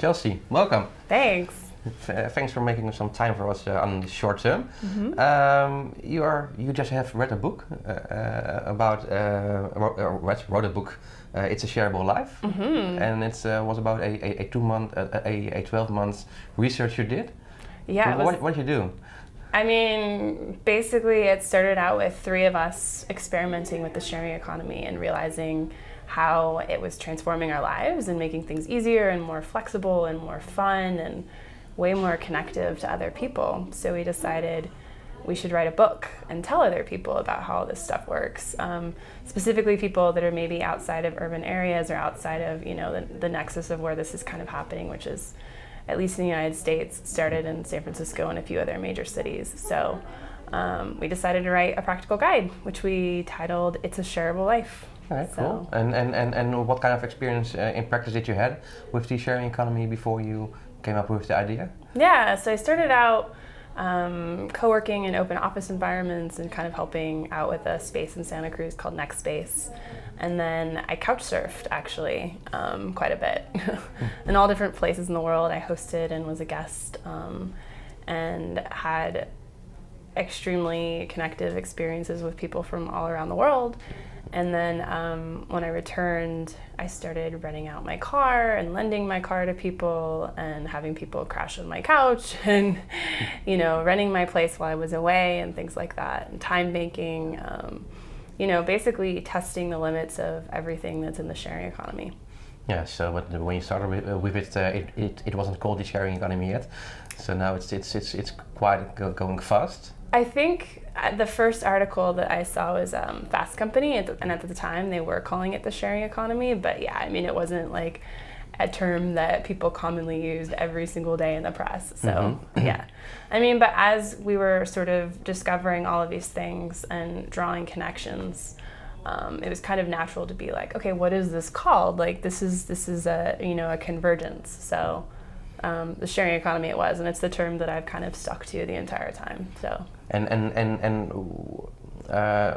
Chelsea, welcome. Thanks. Thanks for making some time for us on the short term. Mm-hmm. You just have read a book about It's a Shareable Life, mm-hmm. and it was about a 12-month research you did. Yeah. What did you do? I mean, basically it started out with three of us experimenting with the sharing economy and realizing how it was transforming our lives and making things easier and more flexible and more fun and way more connective to other people. So we decided we should write a book and tell other people about how all this stuff works, specifically people that are maybe outside of urban areas or outside of, you know, the nexus of where this is kind of happening, which is, at least in the United States, started in San Francisco and a few other major cities. So we decided to write a practical guide, which we titled It's a Shareable Life. All right, so cool. And what kind of experience in practice did you have with the sharing economy before you came up with the idea? Yeah, so I started out co-working in open office environments and kind of helping out with a space in Santa Cruz called Next Space. And then I couch surfed, actually, quite a bit in all different places in the world. I hosted and was a guest and had extremely connective experiences with people from all around the world. And then when I returned, I started renting out my car and lending my car to people and having people crash on my couch and, you know, renting my place while I was away and things like that, and time banking, you know, basically testing the limits of everything that's in the sharing economy. Yeah, so but when you started with it, it wasn't called the sharing economy yet. So now it's quite going fast. I think the first article that I saw was Fast Company, and at the time they were calling it the sharing economy, but yeah, I mean, it wasn't like a term that people commonly used every single day in the press, so mm-hmm. yeah. I mean, but as we were sort of discovering all of these things and drawing connections, it was kind of natural to be like, okay, what is this called? Like, this is a, you know, a convergence, so the sharing economy it was, and it's the term that I've kind of stuck to the entire time. So. And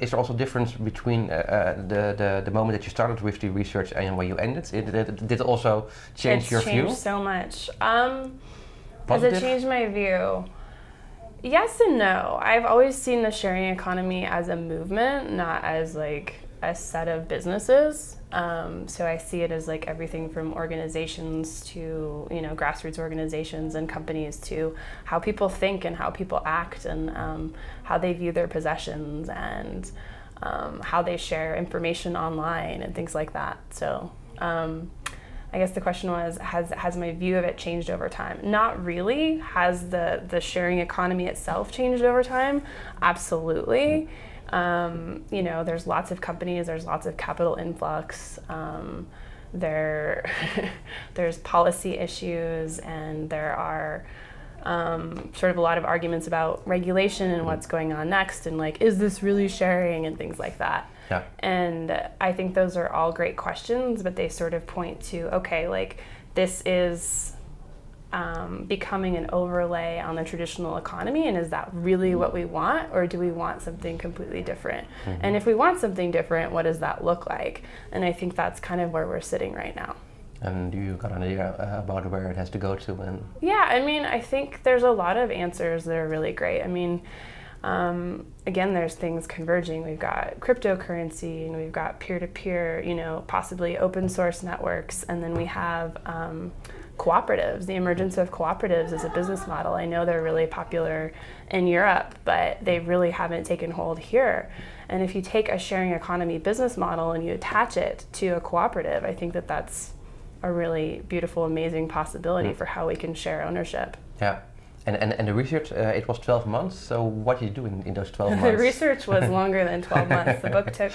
is there also a difference between the moment that you started with the research and where you ended? Did it also change your view? It's changed so much. Has it changed my view? Yes and no. I've always seen the sharing economy as a movement, not as like a set of businesses. So I see it as like everything from organizations to, you know, grassroots organizations and companies to how people think and how people act and how they view their possessions and how they share information online and things like that. So I guess the question was, has my view of it changed over time? Not really. Has the sharing economy itself changed over time? Absolutely. You know, there's lots of companies, there's lots of capital influx, there's policy issues, and there are sort of a lot of arguments about regulation and what's going on next, and like, is this really sharing, and things like that. Yeah. And I think those are all great questions, but they sort of point to, okay, like, this is becoming an overlay on the traditional economy, and is that really what we want, or do we want something completely different? Mm-hmm. And if we want something different, what does that look like? And I think that's kind of where we're sitting right now. And do you got an idea about where it has to go to? And yeah, I mean, I think there's a lot of answers that are really great. I mean, again, there's things converging. We've got cryptocurrency, and we've got peer-to-peer, you know, possibly open source networks, and then we have cooperatives. The emergence of cooperatives as a business model. I know they're really popular in Europe, but they really haven't taken hold here. And if you take a sharing economy business model and you attach it to a cooperative, I think that that's a really beautiful, amazing possibility for how we can share ownership. Yeah. And the research, it was 12 months, so what did you do in those 12 months? The research was longer than 12 months. The book took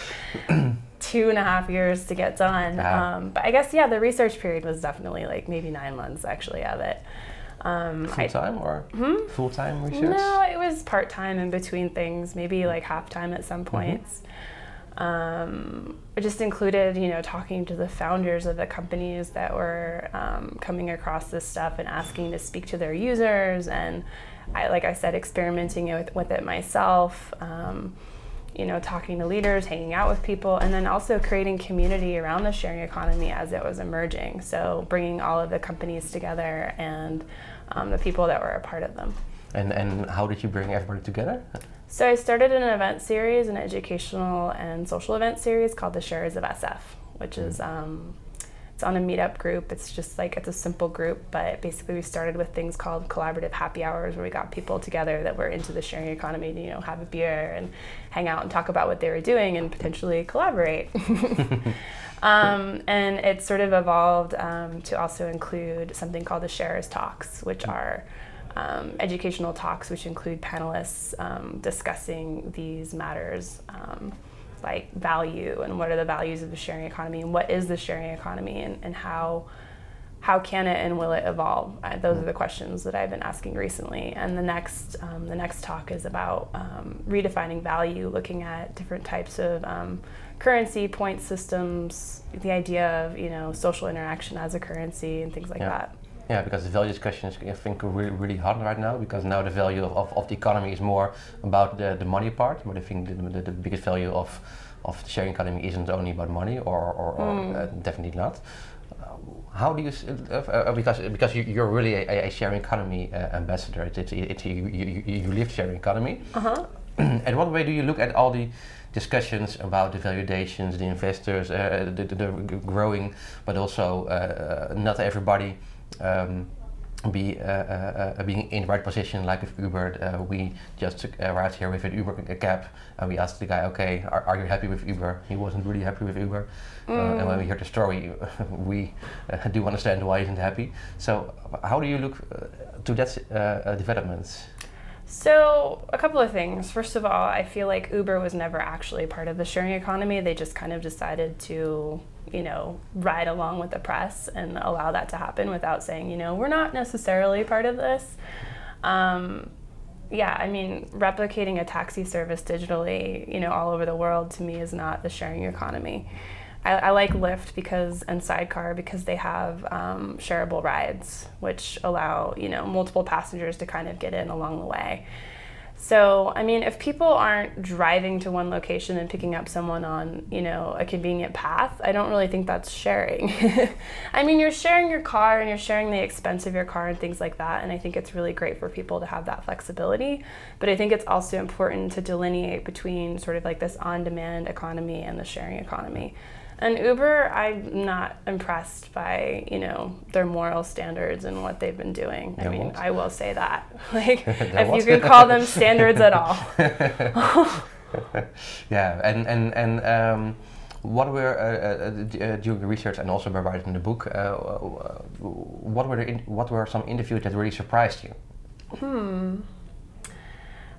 2.5 years to get done. Yeah. But I guess, yeah, the research period was definitely like maybe 9 months actually of it. Full-time or full-time research? No, it was part-time in between things, maybe like half-time at some points. Mm-hmm. It just included, you know, talking to the founders of the companies that were coming across this stuff and asking to speak to their users, and I, like I said, experimenting with it myself. you know, talking to leaders, hanging out with people, and then also creating community around the sharing economy as it was emerging. So bringing all of the companies together and the people that were a part of them. And how did you bring everybody together? So I started an event series, an educational and social event series called The Sharers of SF, which is it's on a meetup group. It's just like, it's a simple group, but basically we started with things called collaborative happy hours, where we got people together that were into the sharing economy to, you know, have a beer and hang out and talk about what they were doing and potentially collaborate. And it sort of evolved to also include something called the Sharers Talks, which are educational talks which include panelists discussing these matters, like value and what are the values of the sharing economy and what is the sharing economy and how can it and will it evolve? Those are the questions that I've been asking recently. And the next talk is about redefining value, looking at different types of currency, point systems, the idea of, you know, social interaction as a currency and things like that. Yeah, because the values questions, I think, are really, really hard right now, because now the value of the economy is more about the money part, but I think the biggest value of the sharing economy isn't only about money, or definitely not. How do you, because you're really a sharing economy ambassador, you live sharing economy. And what way do you look at all the discussions about the valuations, the investors, the growing, but also not everybody being in the right position, like with Uber. We just arrived here with an Uber cab, and we asked the guy, okay, are you happy with Uber? He wasn't really happy with Uber. And when we heard the story, we do understand why he isn't happy. So how do you look to that developments? So a couple of things. First of all, I feel like Uber was never actually part of the sharing economy. They just kind of decided to, you know, ride along with the press and allow that to happen without saying, you know, we're not necessarily part of this. Yeah, I mean, replicating a taxi service digitally, you know, all over the world, to me is not the sharing economy. I like Lyft and Sidecar because they have shareable rides, which allow, you know, multiple passengers to kind of get in along the way. So, I mean, if people aren't driving to one location and picking up someone on, you know, a convenient path, I don't really think that's sharing. I mean, you're sharing your car and you're sharing the expense of your car and things like that, and I think it's really great for people to have that flexibility. But I think it's also important to delineate between sort of like this on-demand economy and the sharing economy. And Uber, I'm not impressed by, you know, their moral standards and what they've been doing. I mean, I will say that. Like, if you could call them standards at all. Yeah, and what were, during the research and also by writing the book, what were some interviews that really surprised you?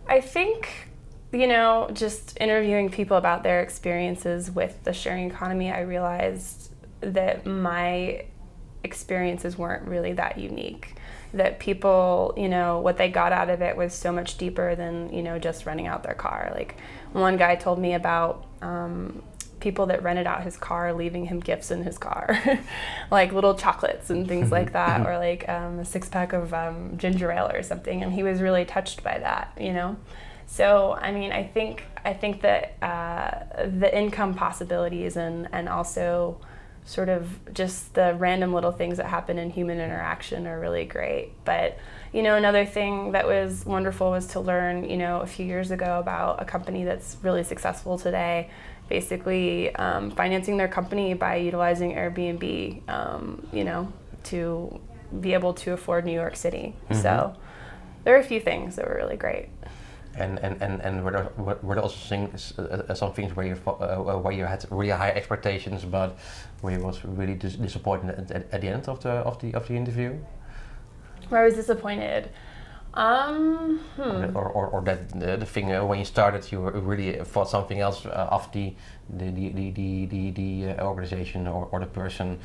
I think, you know, just interviewing people about their experiences with the sharing economy, I realized that my experiences weren't really that unique. That people, you know, what they got out of it was so much deeper than, you know, just renting out their car. Like, one guy told me about people that rented out his car, leaving him gifts in his car, like little chocolates and things like that, or like a six-pack of ginger ale or something, and he was really touched by that, you know? So, I mean, I think that the income possibilities and also sort of just the random little things that happen in human interaction are really great. But, you know, another thing that was wonderful was to learn, you know, a few years ago about a company that's really successful today, basically financing their company by utilizing Airbnb, you know, to be able to afford New York City. So there are a few things that were really great. And were there also things, some things where you had really high expectations, but where you was really disappointed at the end of the interview? Where I was disappointed. Or that the thing when you started, you really thought something else of the organization or the person.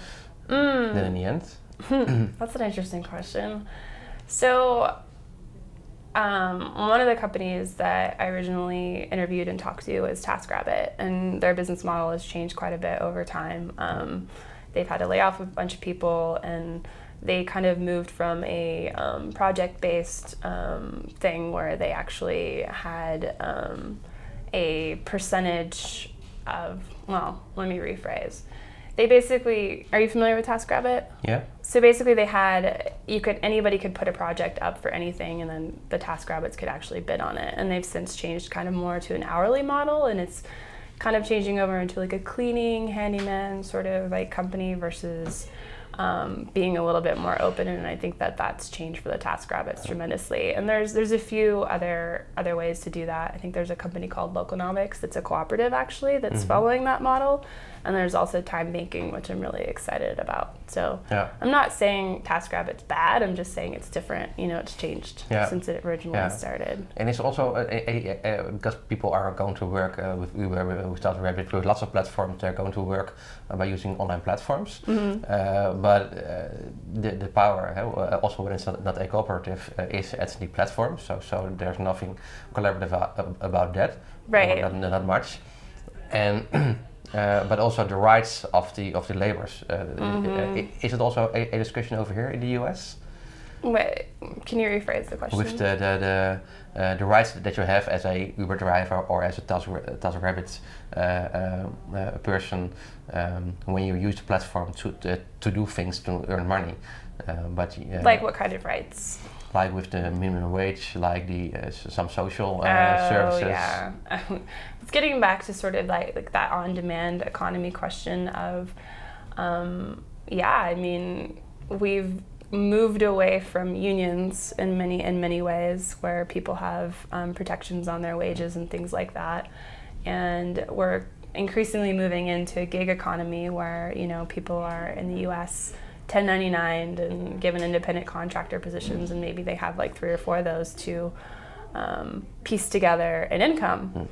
Then in the end. That's an interesting question. So. One of the companies that I originally interviewed and talked to was TaskRabbit, and their business model has changed quite a bit over time. They've had to lay off a bunch of people, and they kind of moved from a project-based thing where they actually had a percentage of, well, let me rephrase. They basically, are you familiar with TaskRabbit? Yeah. So basically they had, anybody could put a project up for anything, and then the TaskRabbits could actually bid on it. And they've since changed kind of more to an hourly model, and it's kind of changing over into like a cleaning, handyman sort of like company versus being a little bit more open. And I think that that's changed for the TaskRabbits tremendously. And there's a few other ways to do that. I think there's a company called Loconomics that's a cooperative actually that's following that model. And there's also time banking, which I'm really excited about. So yeah. I'm not saying TaskRabbit's bad. I'm just saying it's different. You know, it's changed since it originally started. And it's also because people are going to work with TaskRabbit through lots of platforms. They're going to work by using online platforms. But the power also when it's not a cooperative is at the platform. So there's nothing collaborative about that. Right. Not much. And but also the rights of the laborers. Is it also a discussion over here in the U.S.? Wait, can you rephrase the question? With the rights that you have as a Uber driver or as a TaskRabbit person when you use the platform to do things to earn money, like what kind of rights? Like with the minimum wage, like some social services. Yeah. It's getting back to sort of like that on-demand economy question of, I mean, we've moved away from unions in many ways where people have protections on their wages and things like that. And we're increasingly moving into a gig economy where, you know, people are in the U.S. 1099'd and given independent contractor positions, and maybe they have like 3 or 4 of those to piece together an income.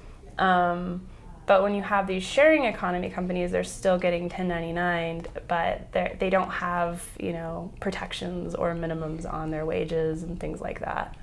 But when you have these sharing economy companies, they're still getting 1099'd, but they don't have, you know, protections or minimums on their wages and things like that.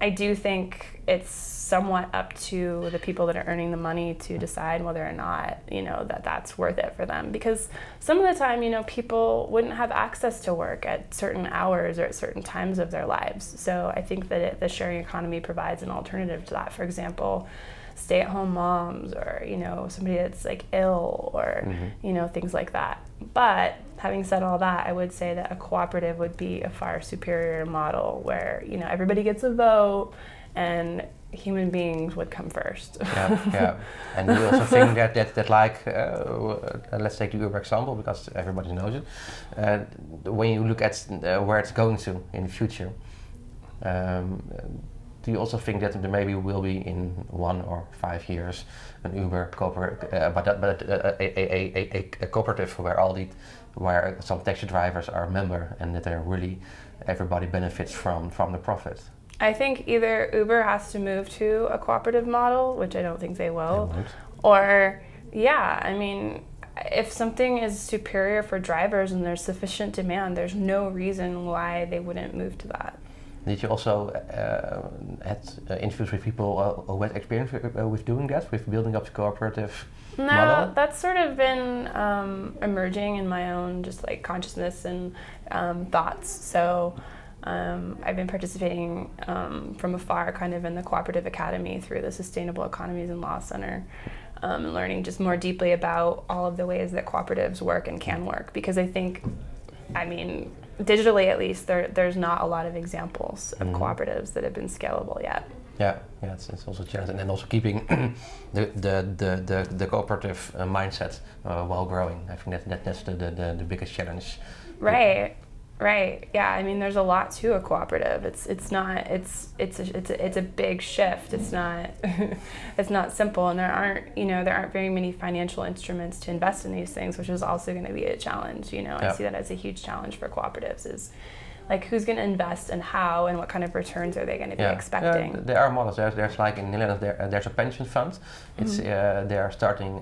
I do think it's somewhat up to the people that are earning the money to decide whether or not, you know, that's worth it for them. Because some of the time, you know, people wouldn't have access to work at certain hours or at certain times of their lives. So I think that the sharing economy provides an alternative to that. For example, stay-at-home moms or, you know, somebody that's like ill or, you know, things like that. But having said all that, I would say that a cooperative would be a far superior model where, you know, everybody gets a vote and human beings would come first. And we also think that like, let's take the Uber example because everybody knows it. When you look at where it's going to in the future, do you also think that maybe will be in 1 or 5 years an Uber cooperative, but a cooperative where some taxi drivers are a member and that they're really everybody benefits from the profit? I think either Uber has to move to a cooperative model, which I don't think they will, or I mean, if something is superior for drivers and there's sufficient demand, there's no reason why they wouldn't move to that. Did you also had interviews with people who had experience with doing that, with building up the cooperative model? No, that's sort of been emerging in my own just like consciousness and thoughts. So I've been participating from afar kind of in the Cooperative Academy through the Sustainable Economies and Law Center, and learning just more deeply about all of the ways that cooperatives work and can work. Because I think, I mean, digitally at least, there's not a lot of examples of cooperatives that have been scalable yet. It's also challenging, and also keeping the cooperative mindset while growing. I think that's the biggest challenge. Right. Yeah. I mean, there's a lot to a cooperative. It's a big shift. It's not it's not simple, and there aren't very many financial instruments to invest in these things, which is also going to be a challenge. You know, I see that as a huge challenge for cooperatives is like who's going to invest and how and what kind of returns are they going to be expecting? There are models. There's like in the Netherlands there's a pension fund. It's they are starting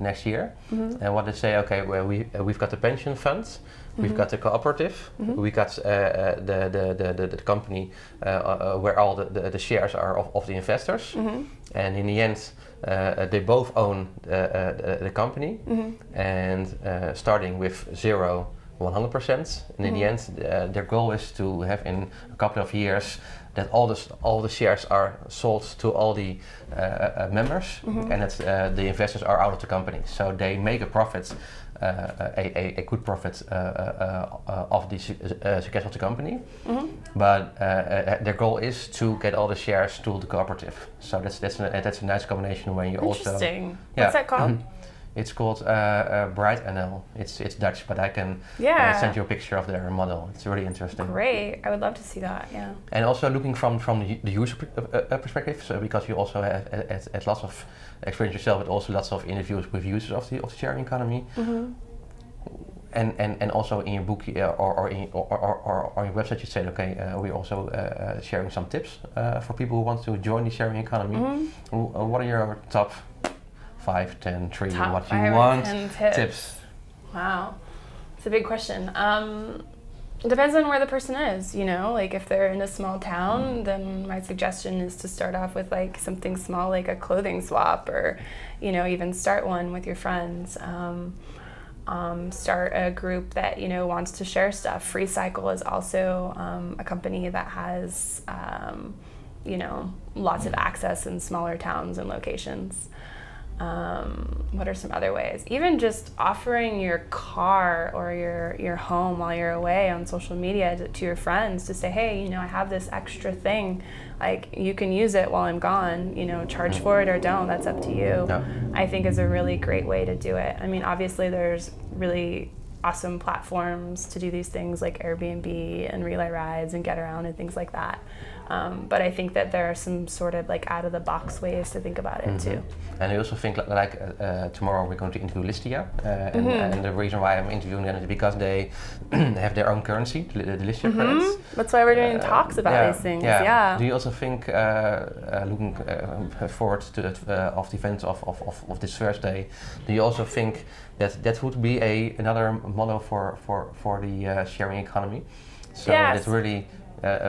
next year, and what they say, okay, well we've got the pension funds. We've got the cooperative, we've got the company where all the shares are of the investors, and in the end they both own the company, and starting with 0, 100%, and in the end their goal is to have in a couple of years that all the shares are sold to all the members, mm-hmm. and that the investors are out of the company. So they make a profit, a good profit of the success of the company. Mm-hmm. But their goal is to get all the shares to the cooperative. So that's a nice combination when you also... Interesting. Yeah. What's that called? Mm-hmm. It's called Bright NL. It's Dutch, but I can send you a picture of their model. It's really interesting. Great, I would love to see that. Yeah. And also looking from the user perspective, so because you also have lots of experience yourself, but also lots of interviews with users of the sharing economy. Mm-hmm. And also in your book or on your website you said, okay, we're also sharing some tips for people who want to join the sharing economy. Mm-hmm. What are your top 5, 10, 3, what you want, tips? Wow, it's a big question. It depends on where the person is, you know, like if they're in a small town, then my suggestion is to start off with like something small, like a clothing swap, or, you know, even start one with your friends. Start a group that, you know, wants to share stuff. FreeCycle is also a company that has, you know, lots of access in smaller towns and locations. What are some other ways? Even just offering your car or your home while you're away on social media to your friends to say, hey, you know, I have this extra thing, like you can use it while I'm gone, you know, charge for it or don't, that's up to you. No. I think is a really great way to do it. I mean, obviously there's really awesome platforms to do these things like Airbnb and relay rides and Getaround and things like that. But I think that there are some sort of like out of the box ways to think about it too. And I also think like tomorrow we're going to interview Listia, and the reason why I'm interviewing them is because they have their own currency, the Listia credits. That's why we're doing talks about these things. Yeah. Do you also think looking forward to that, of the events of this Thursday, do you also think that that would be another model for the sharing economy? So it's really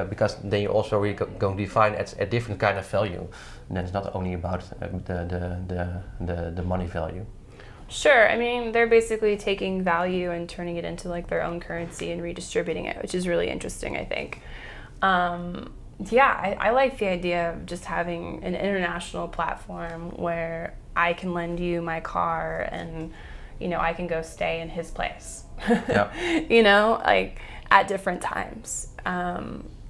because then you also really going to define a different kind of value, and then it's not only about the money value. Sure, I mean they're basically taking value and turning it into like their own currency and redistributing it, which is really interesting, I think. I like the idea of just having an international platform where I can lend you my car and, you know, I can go stay in his place. You know, like at different times.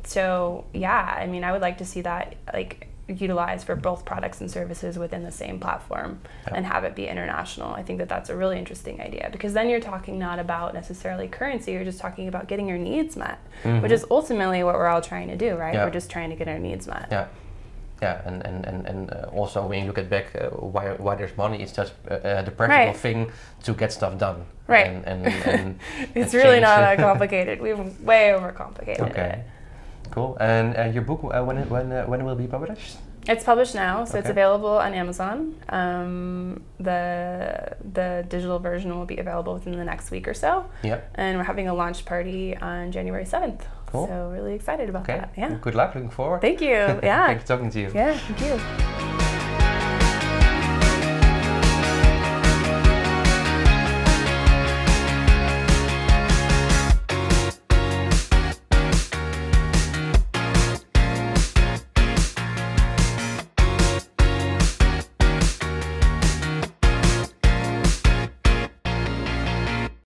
So yeah, I mean, I would like to see that like utilized for both products and services within the same platform and have it be international. I think that that's a really interesting idea, because then you're talking not about necessarily currency, you're just talking about getting your needs met, which is ultimately what we're all trying to do, right? We're just trying to get our needs met. And also when you look at back, why there's money, it's just the practical thing to get stuff done. Right. And it's really not that complicated. We've way overcomplicated it. Cool. And your book, when will it be published? It's published now, so it's available on Amazon. The digital version will be available within the next week or so. And we're having a launch party on January 7th. Cool. So really excited about that. Yeah. Good luck. Looking forward. Thank you. Yeah. Thanks for talking to you. Yeah. Thank you.